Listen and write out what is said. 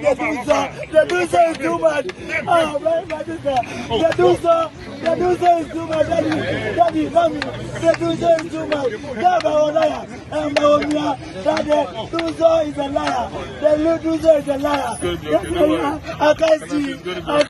The dozer is too much. Oh, my sister. The dozer is too much. Daddy, mommy. The dozer is too much. The dozer is a liar. The little dozer is a liar. I can see.